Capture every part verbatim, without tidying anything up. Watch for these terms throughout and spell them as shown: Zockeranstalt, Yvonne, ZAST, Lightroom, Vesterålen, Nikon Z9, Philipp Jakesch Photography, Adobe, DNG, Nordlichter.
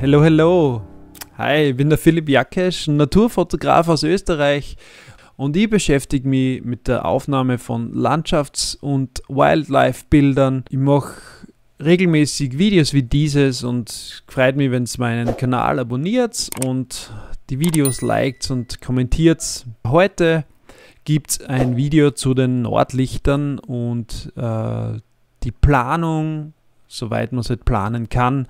Hello, hello. Hi, ich bin der Philipp Jakesch, Naturfotograf aus Österreich und ich beschäftige mich mit der Aufnahme von Landschafts- und Wildlife-Bildern. Ich mache regelmäßig Videos wie dieses und freut mich, wenn ihr meinen Kanal abonniert und die Videos liked und kommentiert. Heute gibt es ein Video zu den Nordlichtern und äh, die Planung, soweit man es halt planen kann,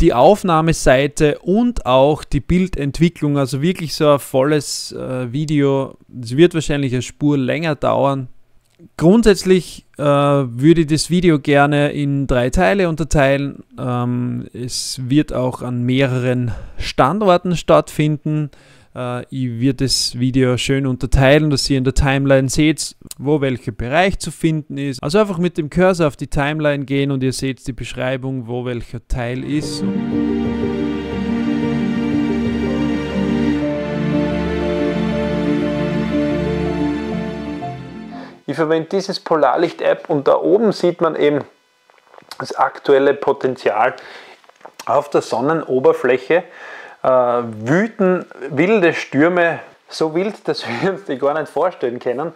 die Aufnahmeseite und auch die Bildentwicklung, also wirklich so ein volles äh, Video. Es wird wahrscheinlich eine Spur länger dauern. Grundsätzlich äh, würde ich das Video gerne in drei Teile unterteilen. Ähm, es wird auch an mehreren Standorten stattfinden. Äh, ich werde das Video schön unterteilen, dass ihr in der Timeline seht, wo welcher Bereich zu finden ist. Also einfach mit dem Cursor auf die Timeline gehen und ihr seht die Beschreibung, wo welcher Teil ist. Ich verwende dieses Polarlicht-App und da oben sieht man eben das aktuelle Potenzial. Auf der Sonnenoberfläche äh, wüten wilde Stürme, so wild, dass wir uns die gar nicht vorstellen können.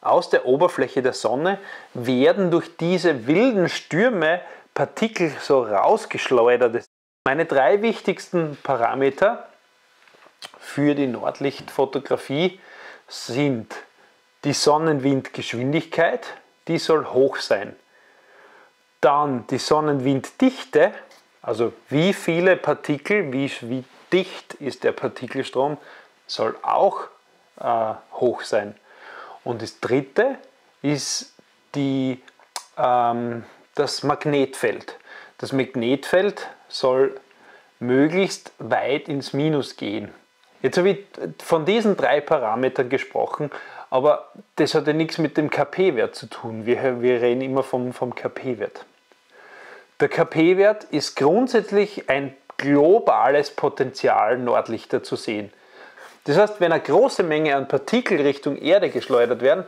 Aus der Oberfläche der Sonne werden durch diese wilden Stürme Partikel so rausgeschleudert. Meine drei wichtigsten Parameter für die Nordlichtfotografie sind: die Sonnenwindgeschwindigkeit, die soll hoch sein. Dann die Sonnenwinddichte, also wie viele Partikel, wie, wie dicht ist der Partikelstrom, soll auch äh, hoch sein. Und das dritte ist die, ähm, das Magnetfeld. Das Magnetfeld soll möglichst weit ins Minus gehen. Jetzt habe ich von diesen drei Parametern gesprochen, aber das hat ja nichts mit dem K P-Wert zu tun. Wir, wir reden immer vom, vom K P-Wert. Der K P-Wert ist grundsätzlich ein globales Potenzial, Nordlichter zu sehen. Das heißt, wenn eine große Menge an Partikel Richtung Erde geschleudert werden,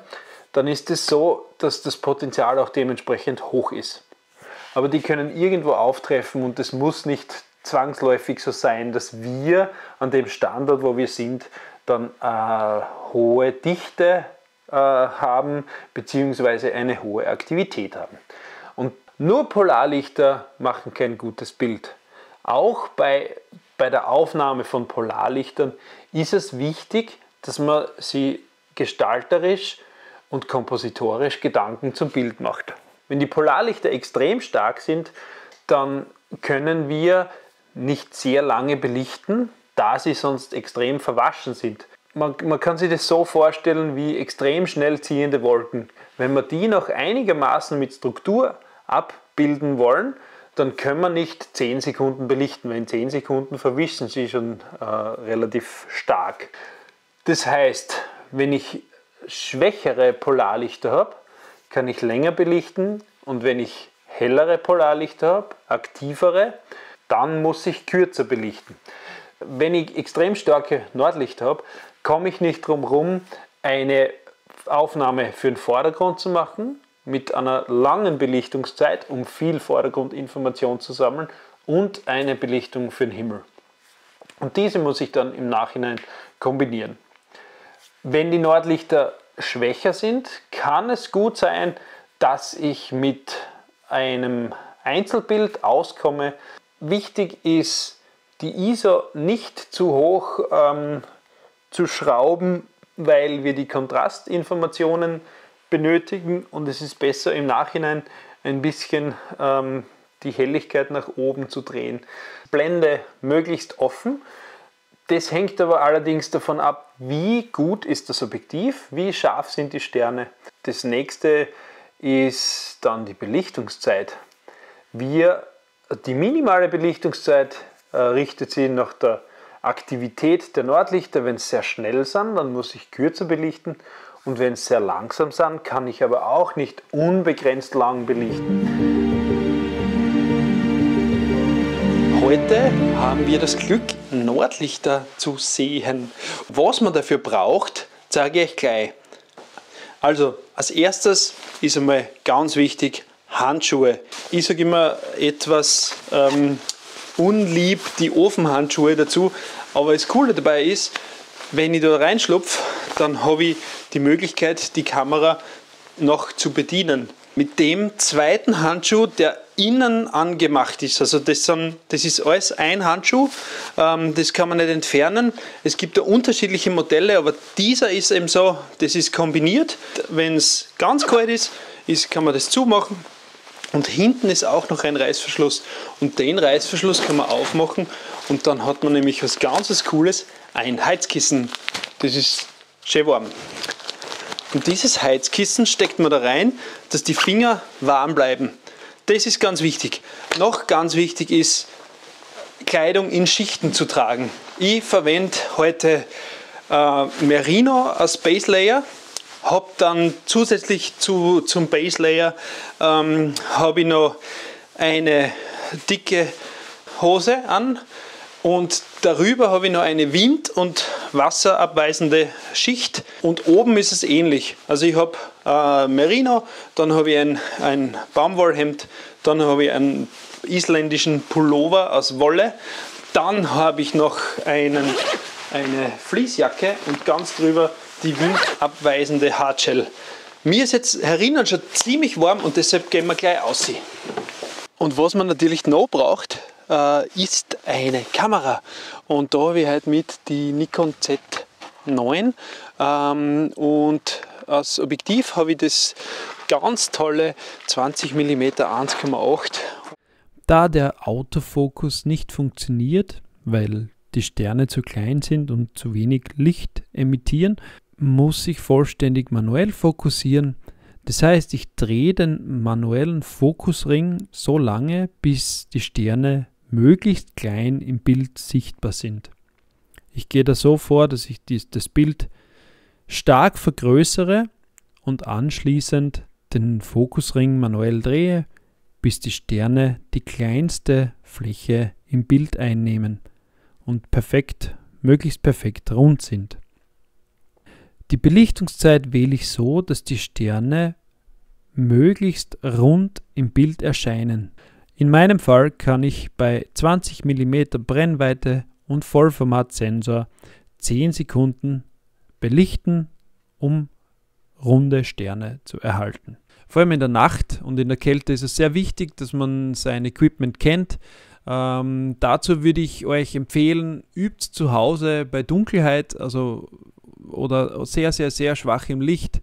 dann ist es so, dass das Potenzial auch dementsprechend hoch ist. Aber die können irgendwo auftreffen und es muss nicht zwangsläufig so sein, dass wir an dem Standort, wo wir sind, dann äh, hohe Dichte äh, haben bzw. eine hohe Aktivität haben. Und nur Polarlichter machen kein gutes Bild. Auch bei Bei der Aufnahme von Polarlichtern ist es wichtig, dass man sie gestalterisch und kompositorisch Gedanken zum Bild macht. Wenn die Polarlichter extrem stark sind, dann können wir nicht sehr lange belichten, da sie sonst extrem verwaschen sind. Man, man kann sich das so vorstellen wie extrem schnell ziehende Wolken. Wenn wir die noch einigermaßen mit Struktur abbilden wollen, dann können wir nicht zehn Sekunden belichten, weil in zehn Sekunden verwischen sie schon äh, relativ stark. Das heißt, wenn ich schwächere Polarlichter habe, kann ich länger belichten und wenn ich hellere Polarlichter habe, aktivere, dann muss ich kürzer belichten. Wenn ich extrem starke Nordlichter habe, komme ich nicht drum herum, eine Aufnahme für den Vordergrund zu machen, mit einer langen Belichtungszeit, um viel Vordergrundinformation zu sammeln, und eine Belichtung für den Himmel. Und diese muss ich dann im Nachhinein kombinieren. Wenn die Nordlichter schwächer sind, kann es gut sein, dass ich mit einem Einzelbild auskomme. Wichtig ist, die I S O nicht zu hoch ähm, zu schrauben, weil wir die Kontrastinformationen benötigen und es ist besser, im Nachhinein ein bisschen ähm, die Helligkeit nach oben zu drehen. Blende möglichst offen. Das hängt aber allerdings davon ab, wie gut ist das Objektiv, wie scharf sind die Sterne. Das nächste ist dann die Belichtungszeit. Wir, die minimale Belichtungszeit äh, richtet sich nach der Aktivität der Nordlichter. Wenn es sehr schnell sind, dann muss ich kürzer belichten. Und wenn es sehr langsam sind, kann ich aber auch nicht unbegrenzt lang belichten. Heute haben wir das Glück, Nordlichter zu sehen. Was man dafür braucht, zeige ich euch gleich. Also als erstes ist einmal ganz wichtig, Handschuhe. Ich sage immer etwas ähm, unlieb die Ofenhandschuhe dazu. Aber das Coole dabei ist, wenn ich da reinschlupfe, dann habe ich die Möglichkeit, die Kamera noch zu bedienen. Mit dem zweiten Handschuh, der innen angemacht ist, also das, sind, das ist alles ein Handschuh, ähm, das kann man nicht entfernen. Es gibt da unterschiedliche Modelle, aber dieser ist eben so, das ist kombiniert. Wenn es ganz kalt ist, ist, kann man das zumachen. Und hinten ist auch noch ein Reißverschluss und den Reißverschluss kann man aufmachen und dann hat man nämlich was ganz Cooles, ein Heizkissen. Das ist schön warm. Und dieses Heizkissen steckt man da rein, dass die Finger warm bleiben. Das ist ganz wichtig. Noch ganz wichtig ist, Kleidung in Schichten zu tragen. Ich verwende heute äh, Merino als Base Layer. Habe dann zusätzlich zu, zum Base Layer ähm, habe ich noch eine dicke Hose an und darüber habe ich noch eine wind- und wasserabweisende Schicht und oben ist es ähnlich. Also ich habe äh, Merino, dann habe ich ein, ein Baumwollhemd, dann habe ich einen isländischen Pullover aus Wolle, dann habe ich noch einen, eine Fließjacke und ganz drüber die windabweisende Hardshell. Mir ist jetzt herinnen schon ziemlich warm und deshalb gehen wir gleich aussehen. Und was man natürlich noch braucht, äh, ist eine Kamera. Und da habe ich heute mit die Nikon Z neun ähm, und als Objektiv habe ich das ganz tolle zwanzig Millimeter eins Komma acht. Da der Autofokus nicht funktioniert, weil die Sterne zu klein sind und zu wenig Licht emittieren, muss ich vollständig manuell fokussieren. Das heißt, ich drehe den manuellen Fokusring so lange, bis die Sterne möglichst klein im Bild sichtbar sind. Ich gehe da so vor, dass ich dies, das Bild stark vergrößere und anschließend den Fokusring manuell drehe, bis die Sterne die kleinste Fläche im Bild einnehmen und perfekt, möglichst perfekt rund sind. Die Belichtungszeit wähle ich so, dass die Sterne möglichst rund im Bild erscheinen. In meinem Fall kann ich bei zwanzig Millimeter Brennweite und Vollformatsensor zehn Sekunden belichten, um runde Sterne zu erhalten. Vor allem in der Nacht und in der Kälte ist es sehr wichtig, dass man sein Equipment kennt. Ähm, dazu würde ich euch empfehlen, übt zu Hause bei Dunkelheit, also oder sehr, sehr, sehr schwach im Licht,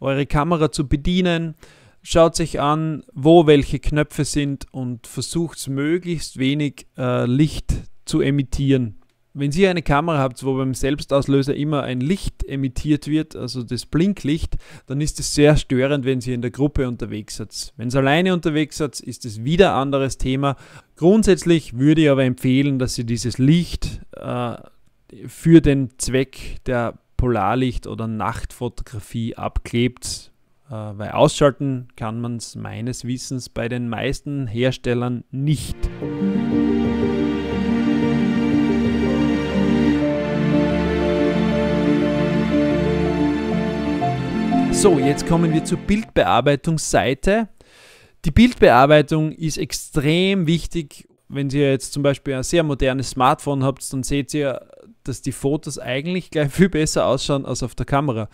eure Kamera zu bedienen. Schaut sich an, wo welche Knöpfe sind und versucht möglichst wenig äh, Licht zu emittieren. Wenn ihr eine Kamera habt, wo beim Selbstauslöser immer ein Licht emittiert wird, also das Blinklicht, dann ist es sehr störend, wenn ihr in der Gruppe unterwegs seid. Wenn ihr alleine unterwegs seid, ist es wieder ein anderes Thema. Grundsätzlich würde ich aber empfehlen, dass ihr dieses Licht äh, für den Zweck der Polarlicht- oder Nachtfotografie abklebt, äh, weil ausschalten kann man es meines Wissens bei den meisten Herstellern nicht. So, jetzt kommen wir zur Bildbearbeitungsseite. Die Bildbearbeitung ist extrem wichtig. Wenn ihr jetzt zum Beispiel ein sehr modernes Smartphone habt, dann seht ihr, dass die Fotos eigentlich gleich viel besser ausschauen als auf der Kamera.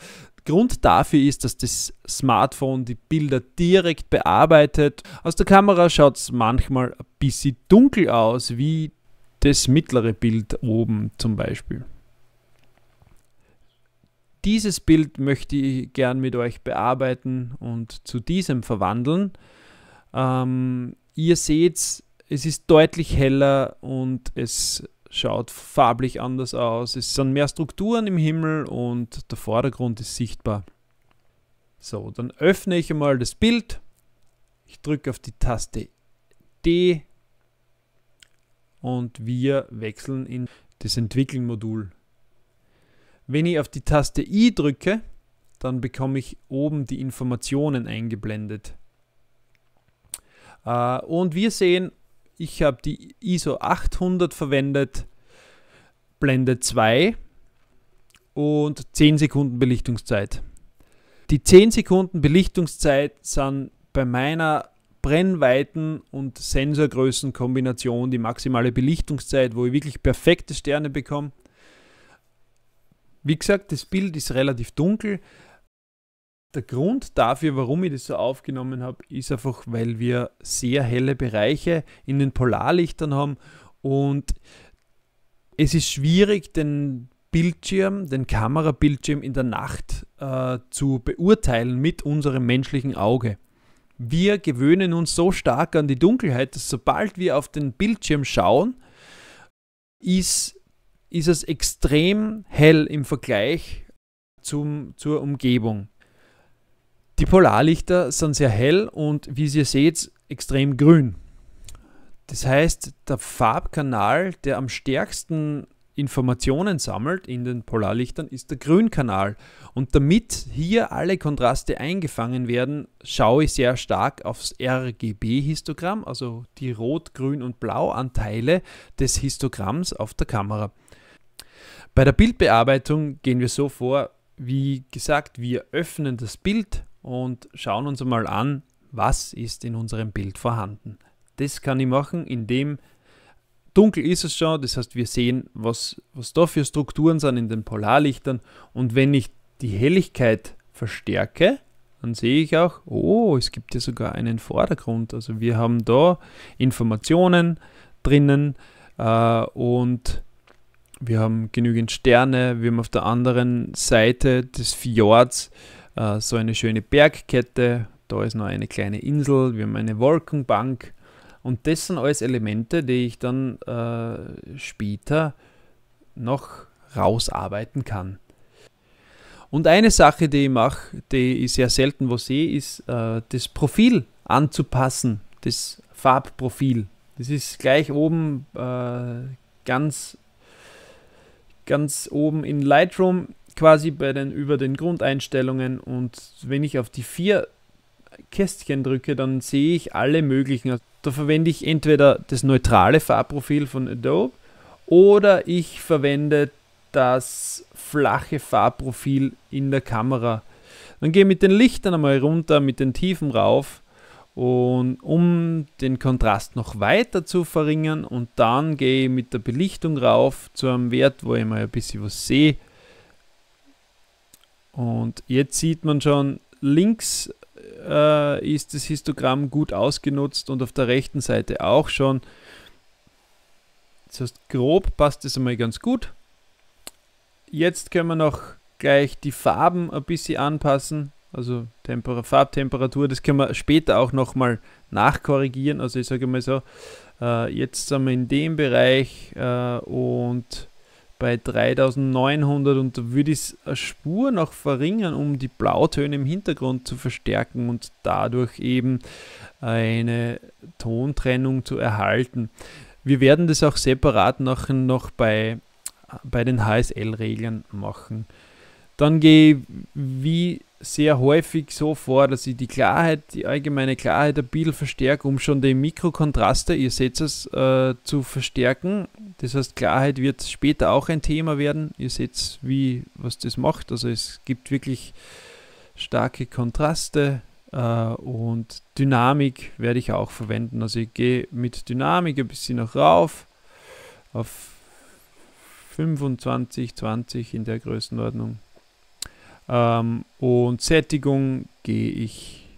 Grund dafür ist, dass das Smartphone die Bilder direkt bearbeitet. Aus der Kamera schaut es manchmal ein bisschen dunkel aus, wie das mittlere Bild oben zum Beispiel. Dieses Bild möchte ich gern mit euch bearbeiten und zu diesem verwandeln. Ähm, ihr seht, es ist deutlich heller und es schaut farblich anders aus. Es sind mehr Strukturen im Himmel und der Vordergrund ist sichtbar. So, dann öffne ich einmal das Bild. Ich drücke auf die Taste D und wir wechseln in das Entwickeln-Modul. Wenn ich auf die Taste I drücke, dann bekomme ich oben die Informationen eingeblendet. Äh, und wir sehen, ich habe die I S O achthundert verwendet, Blende zwei und zehn Sekunden Belichtungszeit. Die zehn Sekunden Belichtungszeit sind bei meiner Brennweiten- und Sensorgrößenkombination, die maximale Belichtungszeit, wo ich wirklich perfekte Sterne bekomme. Wie gesagt, das Bild ist relativ dunkel. Der Grund dafür, warum ich das so aufgenommen habe, ist einfach, weil wir sehr helle Bereiche in den Polarlichtern haben und es ist schwierig, den Bildschirm, den Kamerabildschirm in der Nacht äh, zu beurteilen mit unserem menschlichen Auge. Wir gewöhnen uns so stark an die Dunkelheit, dass sobald wir auf den Bildschirm schauen, ist, ist es extrem hell im Vergleich zum, zur Umgebung. Die Polarlichter sind sehr hell und wie ihr seht, extrem grün. Das heißt, der Farbkanal, der am stärksten Informationen sammelt in den Polarlichtern, ist der Grünkanal. Und damit hier alle Kontraste eingefangen werden, schaue ich sehr stark aufs R G B-Histogramm, also die Rot-, Grün- und Blau-Anteile des Histogramms auf der Kamera. Bei der Bildbearbeitung gehen wir so vor, wie gesagt, wir öffnen das Bild und schauen uns einmal an, was ist in unserem Bild vorhanden. Das kann ich machen, indem dunkel ist es schon, das heißt, wir sehen, was, was da für Strukturen sind in den Polarlichtern. Und wenn ich die Helligkeit verstärke, dann sehe ich auch, oh, es gibt ja sogar einen Vordergrund. Also wir haben da Informationen drinnen äh, und wir haben genügend Sterne. Wir haben auf der anderen Seite des Fjords äh, so eine schöne Bergkette. Da ist noch eine kleine Insel, wir haben eine Wolkenbank. Und das sind alles Elemente, die ich dann äh, später noch rausarbeiten kann. Und eine Sache, die ich mache, die ich sehr selten wo sehe, ist äh, das Profil anzupassen, das Farbprofil. Das ist gleich oben, äh, ganz, ganz oben in Lightroom, quasi bei den, über den Grundeinstellungen. Und wenn ich auf die vier Kästchen drücke, dann sehe ich alle möglichen. Da verwende ich entweder das neutrale Farbprofil von Adobe oder ich verwende das flache Farbprofil in der Kamera. Dann gehe ich mit den Lichtern einmal runter, mit den Tiefen rauf, und um den Kontrast noch weiter zu verringern, und dann gehe ich mit der Belichtung rauf zu einem Wert, wo ich mal ein bisschen was sehe. Und jetzt sieht man schon, links ist das Histogramm gut ausgenutzt und auf der rechten Seite auch schon. Das heißt, grob passt das einmal ganz gut. Jetzt können wir noch gleich die Farben ein bisschen anpassen, also Temper- Farbtemperatur, das können wir später auch nochmal nachkorrigieren. Also ich sage mal so, jetzt sind wir in dem Bereich und bei dreitausendneunhundert, und da würde ich es eine Spur noch verringern, um die Blautöne im Hintergrund zu verstärken und dadurch eben eine Tontrennung zu erhalten. Wir werden das auch separat nachher noch bei, bei den H S L-Reglern machen. Dann gehe ich wie sehr häufig so vor, dass ich die Klarheit, die allgemeine Klarheit ein bisschen verstärke, um schon die Mikrokontraste, ihr seht es, äh, zu verstärken. Das heißt, Klarheit wird später auch ein Thema werden. Ihr seht, wie, was das macht. Also es gibt wirklich starke Kontraste äh, und Dynamik werde ich auch verwenden. Also ich gehe mit Dynamik ein bisschen noch rauf auf fünfundzwanzig, zwanzig in der Größenordnung. Ähm, und Sättigung gehe ich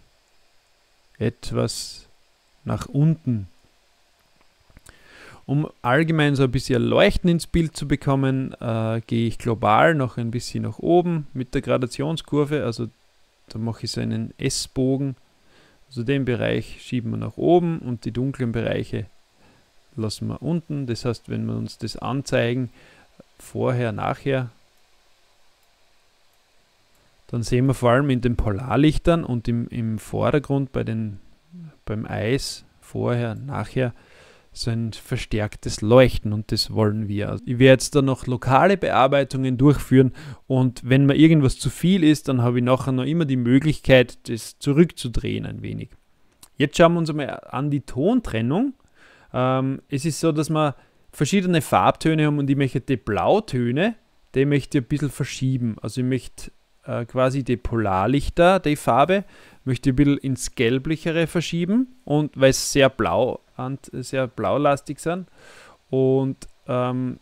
etwas nach unten. Um allgemein so ein bisschen Leuchten ins Bild zu bekommen, äh, gehe ich global noch ein bisschen nach oben mit der Gradationskurve. Also da mache ich so einen S-Bogen. Also den Bereich schieben wir nach oben und die dunklen Bereiche lassen wir unten. Das heißt, wenn wir uns das anzeigen, vorher, nachher, dann sehen wir vor allem in den Polarlichtern und im, im Vordergrund bei den, beim Eis, vorher, nachher, so ein verstärktes Leuchten, und das wollen wir. Ich werde jetzt dann noch lokale Bearbeitungen durchführen, und wenn mir irgendwas zu viel ist, dann habe ich nachher noch immer die Möglichkeit, das zurückzudrehen ein wenig. Jetzt schauen wir uns einmal an die Tontrennung. Ähm, es ist so, dass wir verschiedene Farbtöne haben, und ich möchte die Blautöne, die möchte ich ein bisschen verschieben. Also ich möchte äh, quasi die Polarlichter, die Farbe, möchte ich ein bisschen ins Gelblichere verschieben, und weil es sehr blau und sehr blaulastig sind. Und, ähm,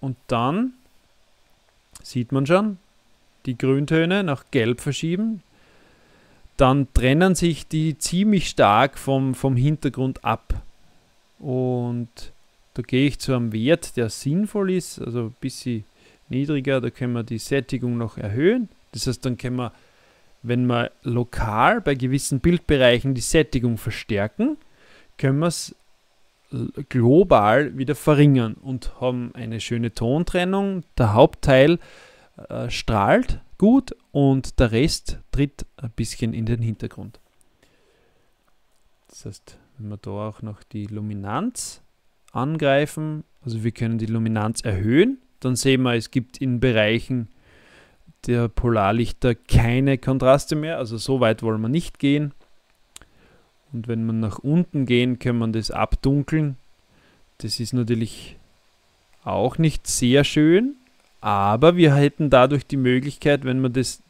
und dann sieht man schon, die Grüntöne nach Gelb verschieben. Dann trennen sich die ziemlich stark vom, vom Hintergrund ab. Und da gehe ich zu einem Wert, der sinnvoll ist, also ein bisschen niedriger, da können wir die Sättigung noch erhöhen. Das heißt, dann können wir, wenn wir lokal bei gewissen Bildbereichen die Sättigung verstärken, können wir es global wieder verringern und haben eine schöne Tontrennung. Der Hauptteil äh, strahlt gut und der Rest tritt ein bisschen in den Hintergrund. Das heißt, wenn wir da auch noch die Luminanz angreifen, also wir können die Luminanz erhöhen, dann sehen wir, es gibt in Bereichen der Polarlichter keine Kontraste mehr, also so weit wollen wir nicht gehen. Und wenn wir nach unten gehen, kann man das abdunkeln. Das ist natürlich auch nicht sehr schön, aber wir hätten dadurch die Möglichkeit, wenn wir das,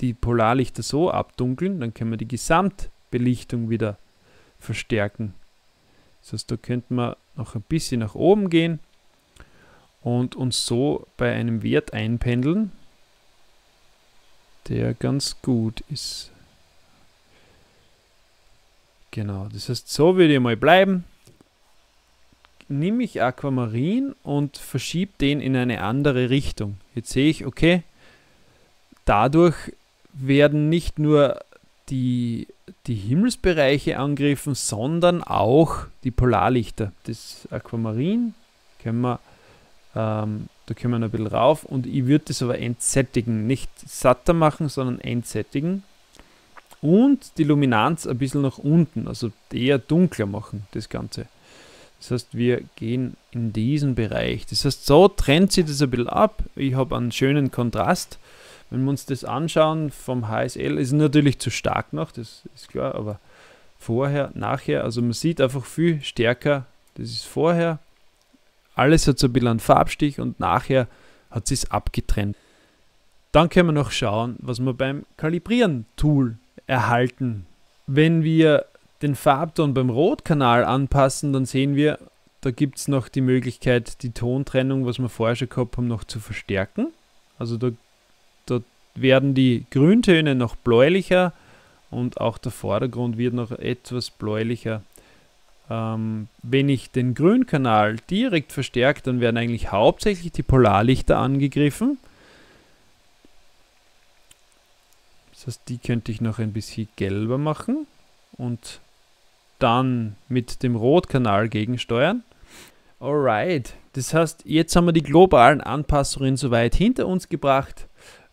die Polarlichter so abdunkeln, dann können wir die Gesamtbelichtung wieder verstärken. Das heißt, da könnten wir noch ein bisschen nach oben gehen und uns so bei einem Wert einpendeln, der ganz gut ist. Genau, das heißt, so würde ich mal bleiben. Nehme ich Aquamarin und verschiebe den in eine andere Richtung. Jetzt sehe ich, okay, dadurch werden nicht nur die, die Himmelsbereiche angegriffen, sondern auch die Polarlichter. Das Aquamarin können wir, ähm, da können wir noch ein bisschen rauf, und ich würde das aber entsättigen, nicht satter machen, sondern entsättigen. Und die Luminanz ein bisschen nach unten, also eher dunkler machen, das Ganze. Das heißt, wir gehen in diesen Bereich. Das heißt, so trennt sich das ein bisschen ab. Ich habe einen schönen Kontrast. Wenn wir uns das anschauen vom H S L, ist natürlich zu stark noch, das ist klar, aber vorher, nachher, also man sieht einfach viel stärker, das ist vorher. Alles hat so ein bisschen einen Farbstich und nachher hat es sich abgetrennt. Dann können wir noch schauen, was wir beim Kalibrieren-Tool erhalten. Wenn wir den Farbton beim Rotkanal anpassen, dann sehen wir, da gibt es noch die Möglichkeit, die Tontrennung, was wir vorher schon gehabt haben, noch zu verstärken. Also da, da werden die Grüntöne noch bläulicher und auch der Vordergrund wird noch etwas bläulicher. Ähm, wenn ich den Grünkanal direkt verstärke, dann werden eigentlich hauptsächlich die Polarlichter angegriffen. Das heißt, die könnte ich noch ein bisschen gelber machen und dann mit dem Rotkanal gegensteuern. Alright, das heißt, jetzt haben wir die globalen Anpassungen soweit hinter uns gebracht.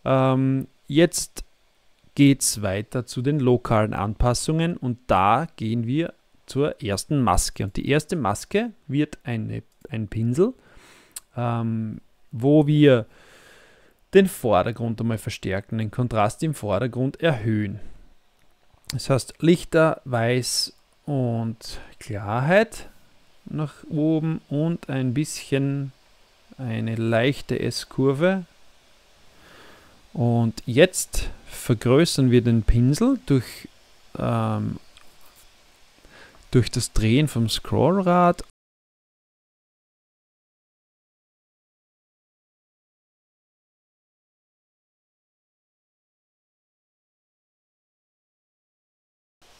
Ähm, jetzt geht es weiter zu den lokalen Anpassungen, und da gehen wir zur ersten Maske. Und die erste Maske wird eine, ein Pinsel, ähm, wo wir den Vordergrund einmal verstärken, den Kontrast im Vordergrund erhöhen. Das heißt, Lichter, Weiß und Klarheit nach oben und ein bisschen eine leichte S-Kurve. Und jetzt vergrößern wir den Pinsel durch, ähm, durch das Drehen vom Scrollrad.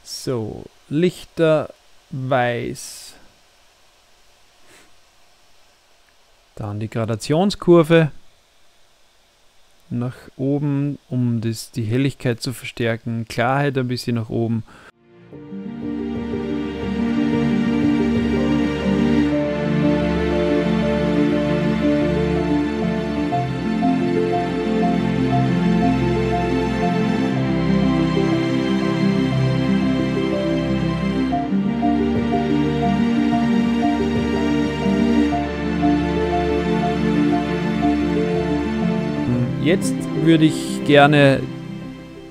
So, Lichter, Weiß, dann die Gradationskurve nach oben, um das, die Helligkeit zu verstärken, Klarheit ein bisschen nach oben. Jetzt würde ich gerne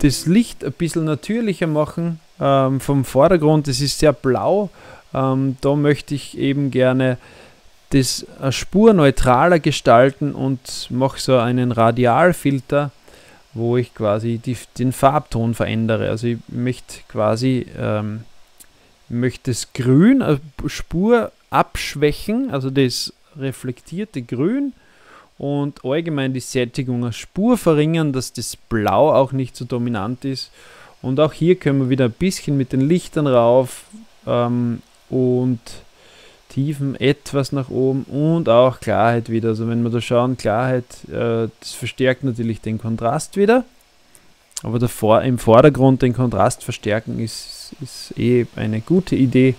das Licht ein bisschen natürlicher machen, ähm, vom Vordergrund, das ist sehr blau, ähm, da möchte ich eben gerne das eine Spur neutraler gestalten und mache so einen Radialfilter, wo ich quasi die, den Farbton verändere. Also ich möchte quasi ähm, möchte das Grün, also Spur abschwächen, also das reflektierte Grün, und allgemein die Sättigung als Spur verringern, dass das Blau auch nicht so dominant ist. Und auch hier können wir wieder ein bisschen mit den Lichtern rauf ähm, und Tiefen etwas nach oben und auch Klarheit wieder. Also wenn wir da schauen, Klarheit, äh, das verstärkt natürlich den Kontrast wieder. Aber davor, im Vordergrund den Kontrast verstärken ist, ist eh eine gute Idee.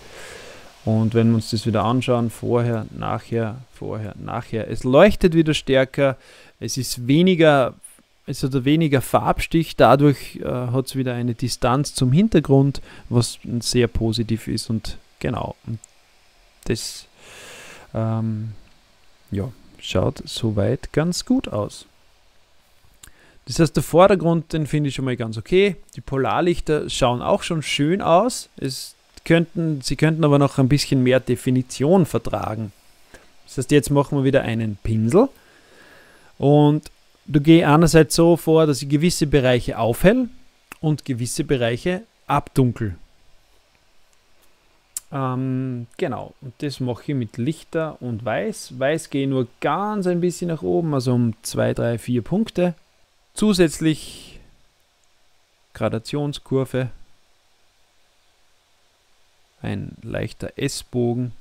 Und wenn wir uns das wieder anschauen, vorher, nachher, vorher, nachher. Es leuchtet wieder stärker, es ist weniger, es hat weniger Farbstich, dadurch äh, hat es wieder eine Distanz zum Hintergrund, was sehr positiv ist. Und genau, und das ähm, ja, schaut soweit ganz gut aus. Das heißt, der Vordergrund, den finde ich schon mal ganz okay. Die Polarlichter schauen auch schon schön aus. Es könnten, sie könnten aber noch ein bisschen mehr Definition vertragen. Das heißt, jetzt machen wir wieder einen Pinsel. Und du gehst einerseits so vor, dass ich gewisse Bereiche aufhell und gewisse Bereiche abdunkel. Ähm, genau, und das mache ich mit Lichter und Weiß. Weiß gehe nur ganz ein bisschen nach oben, also um zwei, drei, vier Punkte. Zusätzlich Gradationskurve, ein leichter S-Bogen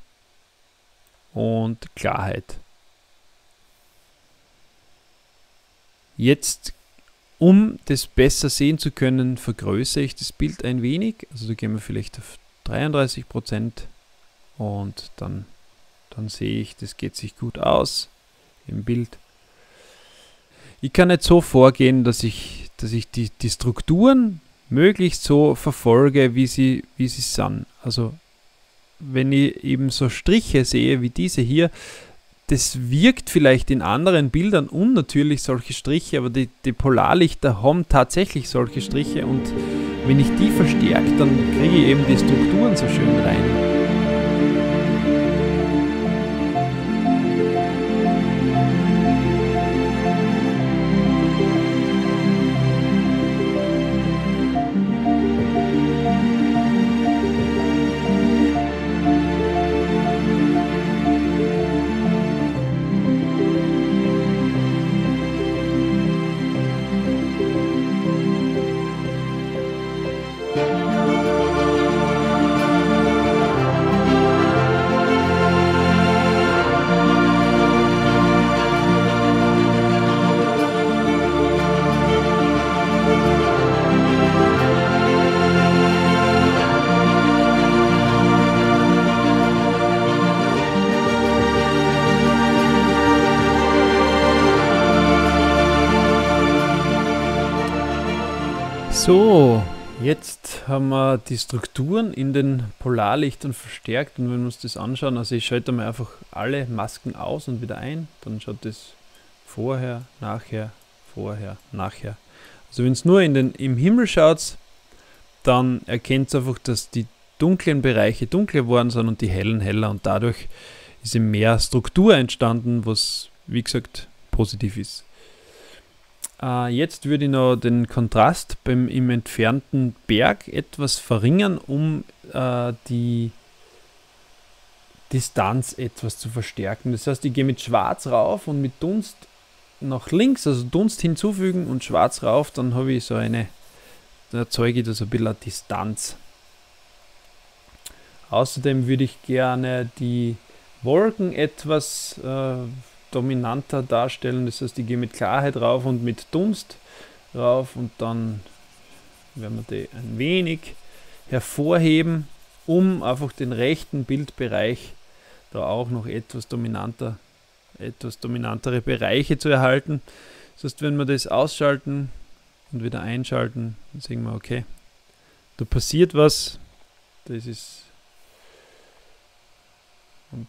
und Klarheit. Jetzt, um das besser sehen zu können, vergrößere ich das Bild ein wenig. Also da gehen wir vielleicht auf dreiunddreißig Prozent und dann, dann sehe ich, das geht sich gut aus im Bild. Ich kann jetzt so vorgehen, dass ich, dass ich die, die Strukturen möglichst so verfolge, wie sie, wie sie sind. Also wenn ich eben so Striche sehe wie diese hier, das wirkt vielleicht in anderen Bildern unnatürlich, solche Striche, aber die, die Polarlichter haben tatsächlich solche Striche, und wenn ich die verstärke, dann kriege ich eben die Strukturen so schön rein. So, jetzt haben wir die Strukturen in den Polarlichtern verstärkt, und wenn wir uns das anschauen, also ich schalte mal einfach alle Masken aus und wieder ein, dann schaut das vorher, nachher, vorher, nachher. Also wenn es nur in den, im Himmel schaut, dann erkennt es einfach, dass die dunklen Bereiche dunkler geworden sind und die hellen heller, und dadurch ist eben mehr Struktur entstanden, was wie gesagt positiv ist. Jetzt würde ich noch den Kontrast beim, im entfernten Berg etwas verringern, um äh, die Distanz etwas zu verstärken. Das heißt, ich gehe mit Schwarz rauf und mit Dunst nach links, also Dunst hinzufügen und Schwarz rauf, dann habe ich so eine, dann erzeuge ich da so ein bisschen eine Distanz. Außerdem würde ich gerne die Wolken etwas äh, dominanter darstellen, das heißt, ich gehe mit Klarheit rauf und mit Dunst rauf, und dann werden wir die ein wenig hervorheben, um einfach den rechten Bildbereich da auch noch etwas dominanter, etwas dominantere Bereiche zu erhalten. Das heißt, wenn wir das ausschalten und wieder einschalten, dann sehen wir, okay, da passiert was, das ist, und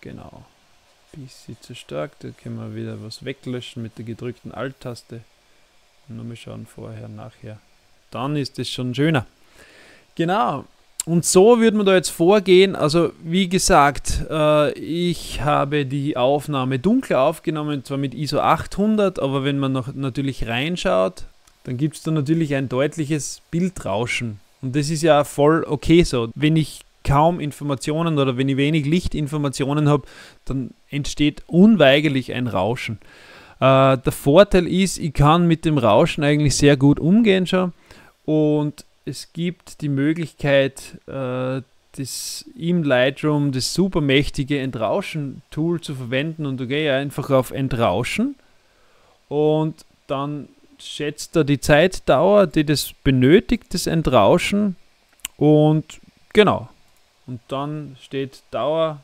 genau, bisschen zu stark, da können wir wieder was weglöschen mit der gedrückten Alt-Taste und nur mal schauen vorher, nachher, dann ist es schon schöner. Genau, Und so würde man da jetzt vorgehen, also wie gesagt, äh, ich habe die Aufnahme dunkler aufgenommen, zwar mit I S O achthundert, aber wenn man noch natürlich reinschaut, dann gibt es da natürlich ein deutliches Bildrauschen. Und das ist ja voll okay so. Wenn ich kaum Informationen oder wenn ich wenig Lichtinformationen habe, dann entsteht unweigerlich ein Rauschen. Äh, der Vorteil ist, ich kann mit dem Rauschen eigentlich sehr gut umgehen schon und es gibt die Möglichkeit, äh, das im Lightroom das super mächtige Entrauschen-Tool zu verwenden und ich gehe einfach auf Entrauschen und dann schätzt er die Zeitdauer, die das benötigt, das Entrauschen und genau. Und dann steht Dauer,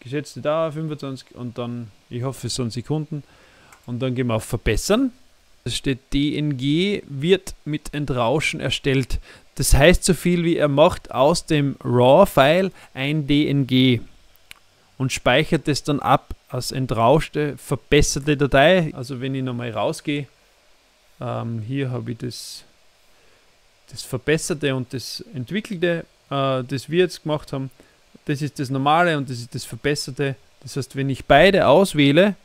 geschätzte Dauer fünfundzwanzig und dann, ich hoffe, es sind Sekunden und dann gehen wir auf Verbessern. Es steht D N G wird mit Entrauschen erstellt. Das heißt so viel wie er macht aus dem RAW-File ein D N G und speichert es dann ab als entrauschte, verbesserte Datei. Also wenn ich nochmal rausgehe, ähm, hier habe ich das, das Verbesserte und das Entwickelte, äh, das wir jetzt gemacht haben. Das ist das Normale und das ist das Verbesserte. Das heißt, wenn ich beide auswähle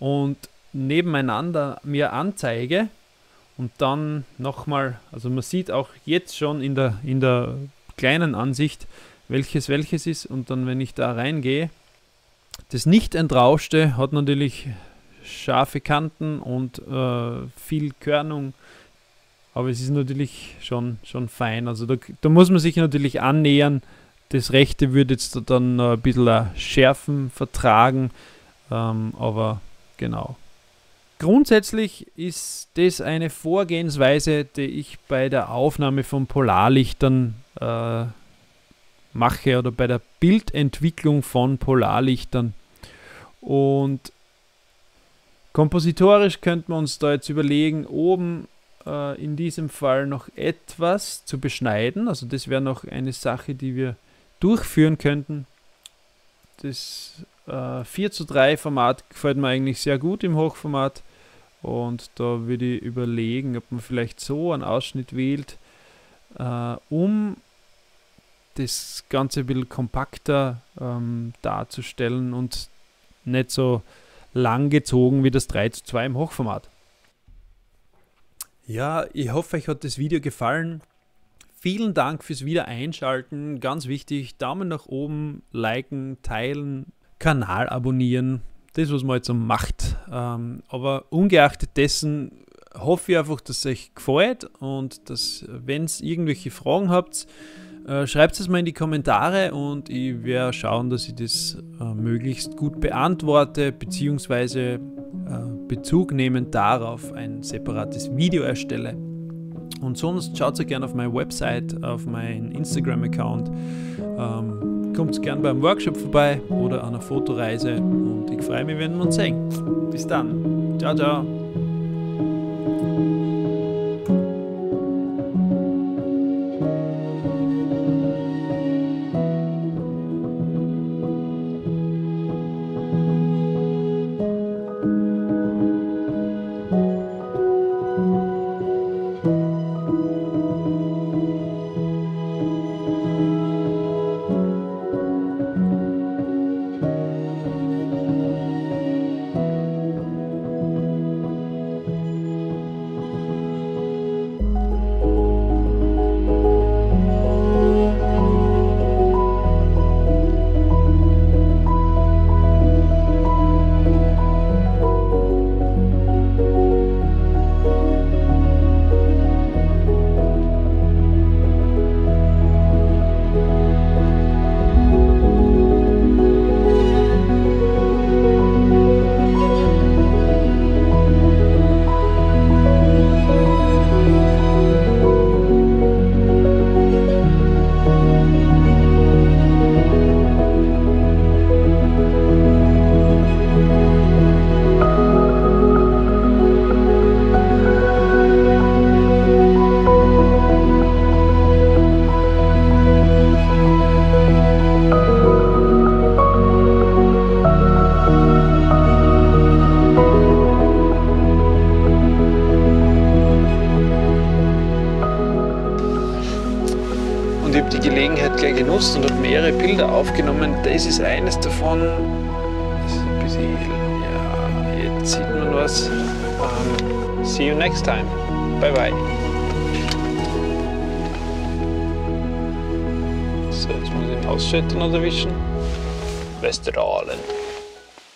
und nebeneinander mir anzeige und dann nochmal, also man sieht auch jetzt schon in der, in der kleinen Ansicht, welches welches ist und dann, wenn ich da reingehe, das nicht entrauschte hat natürlich scharfe Kanten und äh, viel Körnung, aber es ist natürlich schon, schon fein, also da, da muss man sich natürlich annähern, das Rechte würde jetzt dann ein bisschen schärfen, vertragen, ähm, aber genau. Grundsätzlich ist das eine Vorgehensweise, die ich bei der Aufnahme von Polarlichtern äh, mache oder bei der Bildentwicklung von Polarlichtern. Und kompositorisch könnte man uns da jetzt überlegen, oben äh, in diesem Fall noch etwas zu beschneiden. Also das wäre noch eine Sache, die wir durchführen könnten. Das äh, vier zu drei Format gefällt mir eigentlich sehr gut im Hochformat und da würde ich überlegen, ob man vielleicht so einen Ausschnitt wählt, äh, um das Ganze ein bisschen kompakter ähm, darzustellen und nicht so lang gezogen wie das drei zu zwei im Hochformat. Ja, ich hoffe, euch hat das Video gefallen. Vielen Dank fürs Wiedereinschalten. Ganz wichtig, Daumen nach oben, liken, teilen, Kanal abonnieren. Das, was man jetzt so macht. Aber ungeachtet dessen hoffe ich einfach, dass es euch gefällt und dass, wenn ihr irgendwelche Fragen habt, schreibt es mal in die Kommentare und ich werde schauen, dass ich das möglichst gut beantworte bzw. Bezug nehmend darauf ein separates Video erstelle. Und sonst schaut ihr gerne auf meine Website, auf meinen Instagram-Account. Ähm, kommt gerne beim Workshop vorbei oder an einer Fotoreise. Und ich freue mich, wenn wir uns sehen. Bis dann. Ciao, ciao. habe die Gelegenheit gleich genutzt und habe mehrere Bilder aufgenommen. Das ist eines davon. Das ist ein bisschen, ja, jetzt sieht man was. Um, see you next time. Bye bye. So, jetzt muss ich den Ausschalter noch erwischen. Vesterålen.